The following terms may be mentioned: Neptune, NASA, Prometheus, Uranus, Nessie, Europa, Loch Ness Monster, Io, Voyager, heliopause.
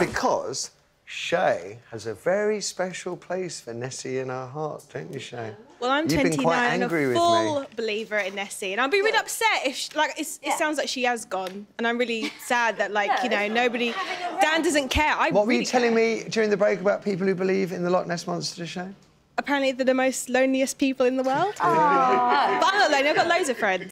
Because Shay has a very special place for Nessie in our hearts, don't you, Shay? Well, I'm 29 and a full believer in Nessie, and I'll be really upset if, it sounds like she has gone, and I'm really sad that, you know, nobody... Dan doesn't care. What were you telling me during the break about people who believe in the Loch Ness Monster, Shay? Apparently, they're the most loneliest people in the world. But I'm not lonely. I've got loads of friends.